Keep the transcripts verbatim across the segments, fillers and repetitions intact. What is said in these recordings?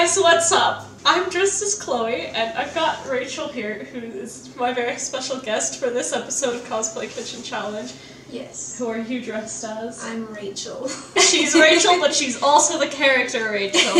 guys, what's up? I'm dressed as Chloe, and I've got Rachel here, who is my very special guest for this episode of Cosplay Kitchen Challenge. Yes. Who are you dressed as? I'm Rachel. She's Rachel, but she's also the character Rachel.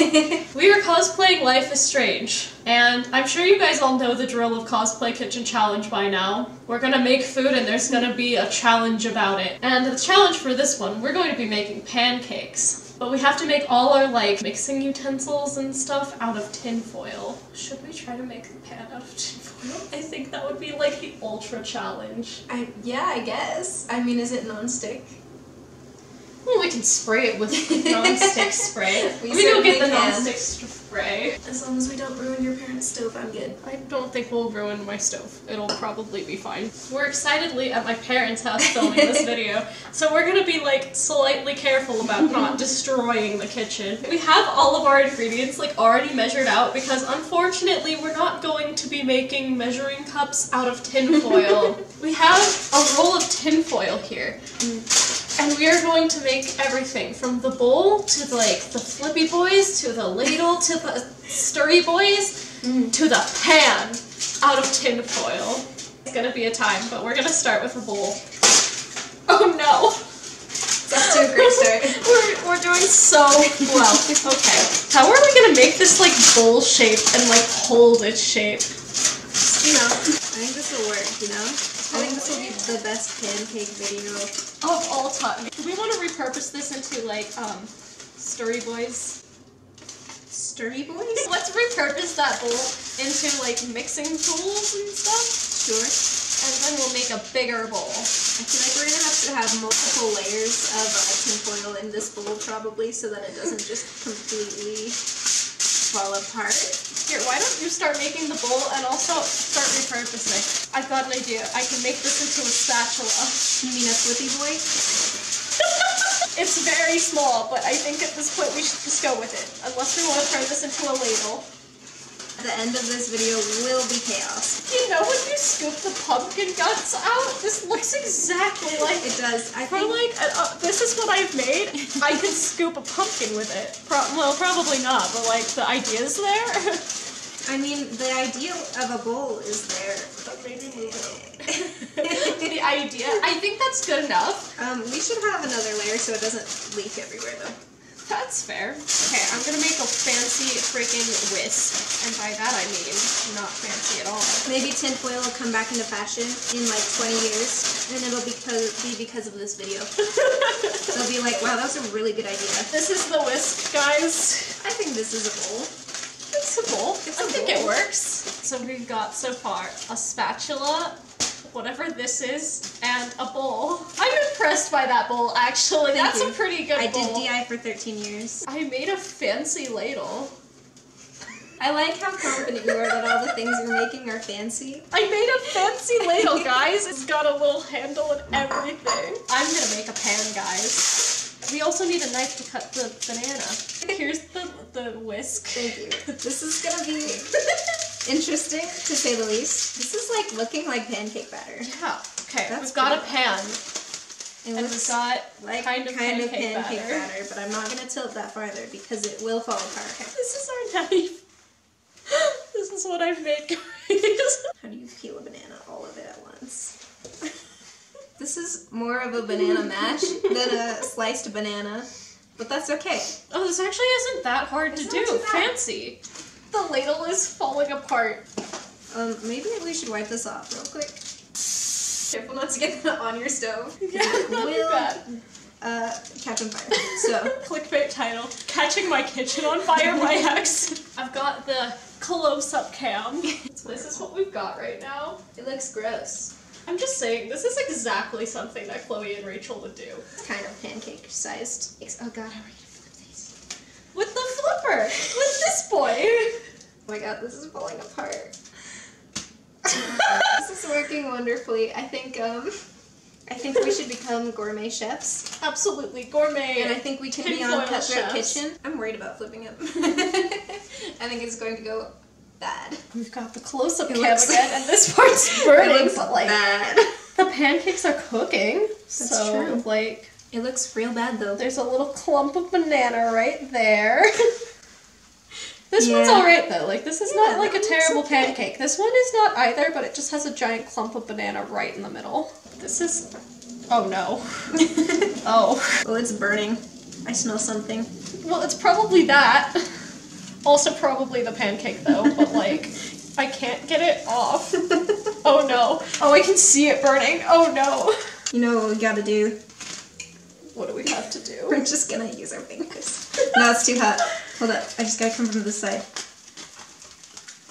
We are cosplaying Life is Strange, and I'm sure you guys all know the drill of Cosplay Kitchen Challenge by now. We're gonna make food and there's gonna be a challenge about it. And the challenge for this one, we're going to be making pancakes. But we have to make all our, like, mixing utensils and stuff out of tin foil. Should we try to make the pan out of tin foil? I think that would be, like, the ultra challenge. I, yeah, I guess. I mean, is it nonstick? Well, we can spray it with nonstick spray. We, we go get the nonstick spray. As long as we don't ruin your parents' stove, I'm good. I don't think we'll ruin my stove. It'll probably be fine. We're excitedly at my parents' house filming this video, so we're gonna be like slightly careful about not destroying the kitchen. We have all of our ingredients like already measured out because unfortunately we're not going to be making measuring cups out of tin foil. We have a roll of tin foil here. Mm. And we are going to make everything, from the bowl, to like the flippy boys, to the ladle, to the stirry boys, mm. to the pan, out of tin foil. It's gonna be a time, but we're gonna start with a bowl. Oh no! That's a great start. we're, we're doing so well. Okay, how are we gonna make this like bowl shape and like hold its shape? You know, I think this will work, you know? I think this will be the best pancake video of all time. Do we want to repurpose this into, like, um, stirry boys? Stirry boys? Let's repurpose that bowl into, like, mixing tools and stuff. Sure. And then we'll make a bigger bowl. I feel like we're gonna have to have multiple layers of uh, tin foil in this bowl, probably, so that it doesn't just completely fall apart. Here, why don't you start making the bowl and also start repurposing? I've got an idea. I can make this into a spatula. You mean a flippy boy? It's very small, but I think at this point we should just go with it. Unless we want to turn this into a ladle. The end of this video will be chaos. You know when you scoop the pumpkin guts out? This looks exactly like it does. I think like an, uh, this is what I've made. I could scoop a pumpkin with it. Pro well, probably not, but like the idea's there. I mean, the idea of a bowl is there. But maybe move it. The idea. I think that's good enough. Um, we should have another layer so it doesn't leak everywhere though. That's fair. Okay, I'm gonna make a fancy freaking whisk. And by that I mean not fancy at all. Maybe tin foil will come back into fashion in like twenty years, and it'll be because of this video. They'll be like, wow, that was a really good idea. This is the whisk, guys. I think this is a bowl. It's a bowl. It's a I bowl. think it works. So we've got so far a spatula, whatever this is, and a bowl. I'm impressed by that bowl, actually. Thank That's you. a pretty good I bowl. I did D I for thirteen years. I made a fancy ladle. I like how confident you are that all the things you're making are fancy. I made a fancy ladle, guys. It's got a little handle and everything. I'm gonna make a pan, guys. We also need a knife to cut the banana. Here's the, the whisk. Thank you. This is gonna be... interesting, to say the least. This is like looking like pancake batter. Yeah. Okay, That's we've got a pan. It and we've got like kind of kind pancake, pancake, pancake batter. batter. But I'm not going to tilt that farther because it will fall apart. Okay. This is our knife. This is what I've made, guys. How do you peel a banana all of it at once? This is more of a banana mash than a sliced banana. But that's okay. Oh, this actually isn't that hard it's to do. Fancy. The ladle is falling apart. Um, maybe we should wipe this off real quick. Careful not to get that on your stove. Yeah, it will, be bad. Uh, catch on fire. So, clickbait title: Catching My Kitchen on Fire by Accident. I've got the close-up cam. This is what we've got right now. It looks gross. I'm just saying, this is exactly something that Chloe and Rachel would do. It's kind of pancake-sized. Oh god, how are we? With the flipper! With this boy! Oh my god, this is falling apart. This is working wonderfully. I think, um, I think we should become gourmet chefs. Absolutely, gourmet. And I think we can be on Cutthroat Kitchen. I'm worried about flipping it. I think it's going to go bad. We've got the close-up cam again, and this part's burning. It looks like bad. The pancakes are cooking. That's so, true. like... It looks real bad though. There's a little clump of banana right there. This This yeah. one's alright though, like this is yeah, not like a terrible okay. pancake. This one is not either, but it just has a giant clump of banana right in the middle. This is... oh no. Oh. Oh, it's burning. I smell something. Well, it's probably that. Also probably the pancake though, but like, I can't get it off. Oh no. Oh, I can see it burning. Oh no. You know what we gotta do? What do we have to do? We're just gonna use our fingers. No, it's too hot. Hold up, I just gotta come from this side.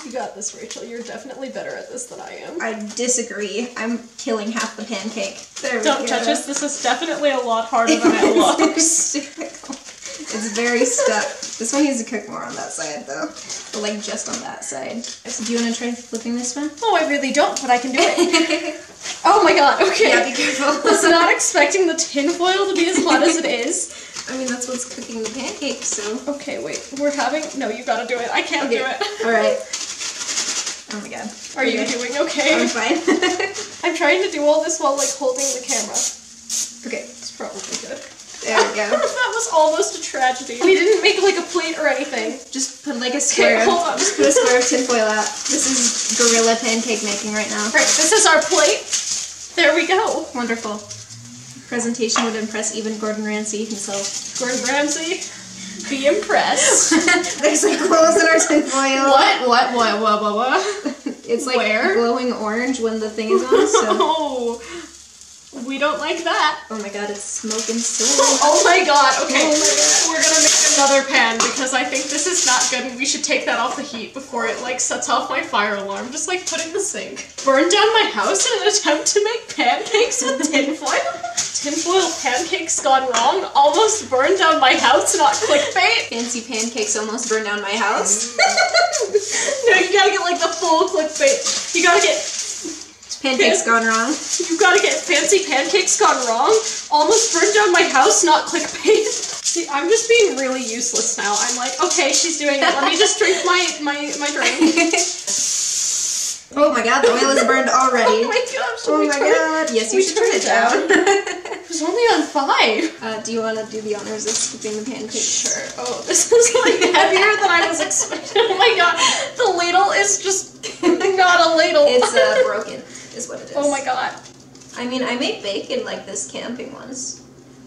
You got this, Rachel. You're definitely better at this than I am. I disagree. I'm killing half the pancake. There Don't we go. Don't touch us. This is definitely a lot harder than it looks. It's very stuck. This one needs to cook more on that side, though. But, like, just on that side. Do you want to try flipping this one? Oh, I really don't, but I can do it. Oh my god, okay. Yeah, be careful. I was not expecting the tin foil to be as hot as it is. I mean, that's what's cooking the pancake, so... Okay, wait. We're having... No, you gotta do it. I can't okay. do it. Alright. Oh my god. Are okay. you doing okay? I'm fine. I'm trying to do all this while, like, holding the camera. Okay. It's probably good. There we go. That was almost a tragedy. We didn't make, like, a plate or anything. Just put, like, a square okay, hold on. Just put a square of tinfoil out. This is gorilla pancake making right now. Alright, this is our plate. There we go. Wonderful. Presentation would impress even Gordon Ramsay himself. Gordon Ramsay, be impressed. There's like glows in our tinfoil. What? What? What? What? What? What? It's like Where? glowing orange when the thing is on. So. Oh, we don't like that. Oh my god, it's smoking so. Oh my god. Okay, oh my god. We're gonna make another pan because I think this is not good, and we should take that off the heat before it like sets off my fire alarm. Just like put it in the sink. Burn down my house in an attempt to make pancakes with tinfoil. Tinfoil pancakes gone wrong, almost burned down my house, not clickbait. Fancy pancakes almost burned down my house. No, you gotta get like the full clickbait. You gotta get... Pancakes pan gone wrong. You gotta get fancy pancakes gone wrong, almost burned down my house, not clickbait. See, I'm just being really useless now. I'm like, okay, she's doing it. Let me just drink my, my, my drink. Oh my god, the oil is burned already. Oh my gosh. Oh my god. It? Yes, you we should turn it down. It was only on five. Uh, do you want to do the honors of scooping the pancake? Sure. Oh, this is like heavier than I was expecting. Oh my god. The ladle is just not a ladle. It's uh, broken, is what it is. Oh my god. I mean, I made bacon like this camping once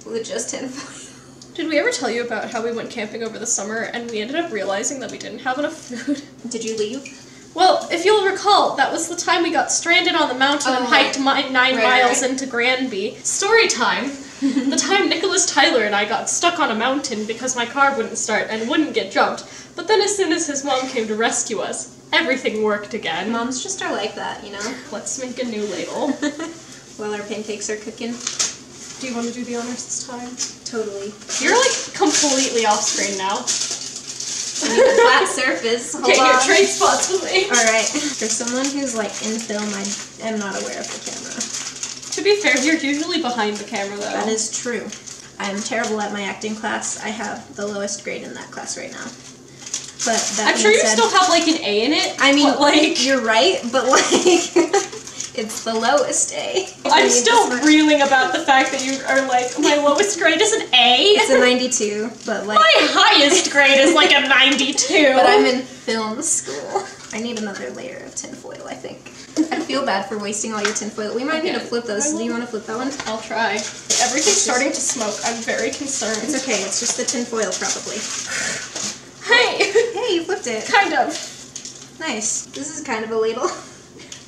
with just tinfoil. Did we ever tell you about how we went camping over the summer and we ended up realizing that we didn't have enough food? Did you leave? Well, if you'll recall, that was the time we got stranded on the mountain oh, and hiked my, nine right, miles right. into Granby. Story time! The time Nicholas Tyler and I got stuck on a mountain because my car wouldn't start and wouldn't get jumped, but then as soon as his mom came to rescue us, everything worked again. Moms just are like that, you know? Let's make a new ladle. While our pancakes are cooking. Do you want to do the honors this time? Totally. You're like completely off screen now. A flat surface. Hold Get on. your trade spots with me. Alright. For someone who's like in film, I am not aware of the camera. To be fair, you're usually behind the camera though. That is true. I am terrible at my acting class. I have the lowest grade in that class right now. But that I'm sure you said, still have like an A in it. I mean, but, like you're right, but like... It's the lowest A. I'm still reeling about the fact that you are like, my lowest grade is an A? It's a ninety-two, but like... My highest grade is like a ninety-two! But I'm in film school. I need another layer of tinfoil, I think. I feel bad for wasting all your tinfoil. We might okay. need to flip those. Do you want to flip that one? I'll try. Everything's starting to smoke. I'm very concerned. It's okay, it's just the tinfoil, probably. Hey! Hey, you flipped it. Kind of. Nice. This is kind of a ladle.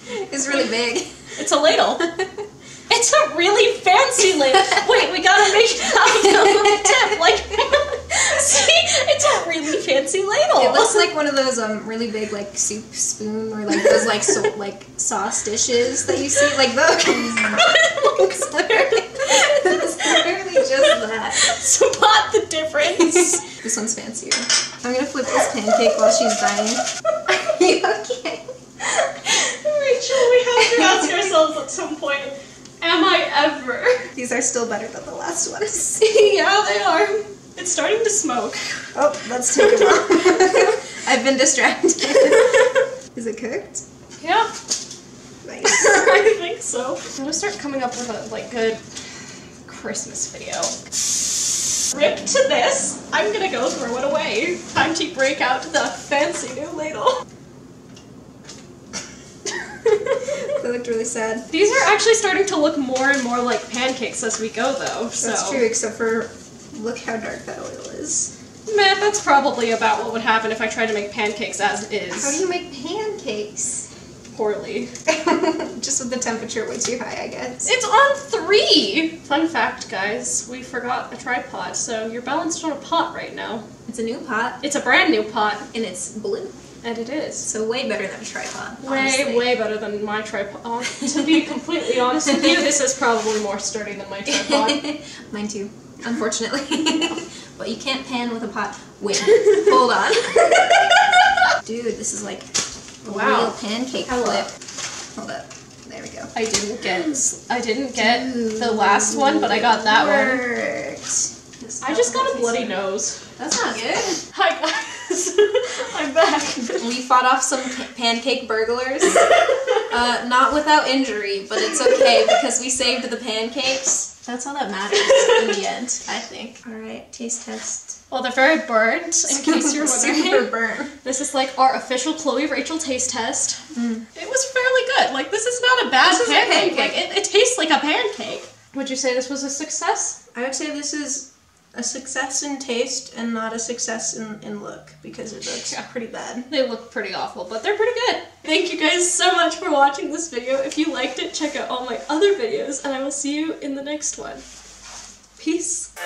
It's really big. It's a ladle. It's a really fancy ladle. Wait, we gotta make a little tip. Like, see, it's a really fancy ladle. It looks like one of those um really big like soup spoon or like those like so, like sauce dishes that you see like those. It looks literally, it's literally just that. Spot the difference. This one's fancier. I'm gonna flip this pancake while she's dying. Are you okay? Rachel, we have to ask ourselves at some point, am I ever? These are still better than the last ones. Yeah, they are. It's starting to smoke. Oh, let's take them off. I've been distracted. Is it cooked? Yeah. Nice. I think so. I'm gonna start coming up with a like good Christmas video. trick to this. I'm gonna go throw it away. Time to break out the fancy new ladle. That looked really sad. These are actually starting to look more and more like pancakes as we go, though. So. That's true, except for look how dark that oil is. Meh, that's probably about what would happen if I tried to make pancakes as is. How do you make pancakes? Poorly. Just with the temperature way too high, I guess. It's on three! Fun fact, guys, we forgot a tripod, so you're balanced on a pot right now. It's a new pot. It's a brand new pot. And it's blue. And it is. So way better than a tripod, Way, honestly. way better than my tripod. To be completely honest with you, this is probably more sturdy than my tripod. Mine too, unfortunately. But you can't pan with a pot. Wait, hold on. Dude, this is like a wow. real pancake flip. Hold up. There we go. I didn't get I didn't get Dude, the last one, but I got that worked. one. I just got a bloody nose. That's not good. Hi guys. I'm back. We fought off some pancake burglars. Uh, not without injury, but it's okay because we saved the pancakes. That's all that matters in the end, I think. All right, taste test. Well, they're very burnt, in case you're wondering. Super burnt. This is like our official Chloe Rachel taste test. Mm. It was fairly good. Like, this is not a bad this pancake. A pancake. Like, it, it tastes like a pancake. Would you say this was a success? I would say this is a success in taste and not a success in, in look, because it looks yeah. pretty bad. They look pretty awful, but they're pretty good. Thank you guys so much for watching this video. If you liked it, check out all my other videos, and I will see you in the next one. Peace.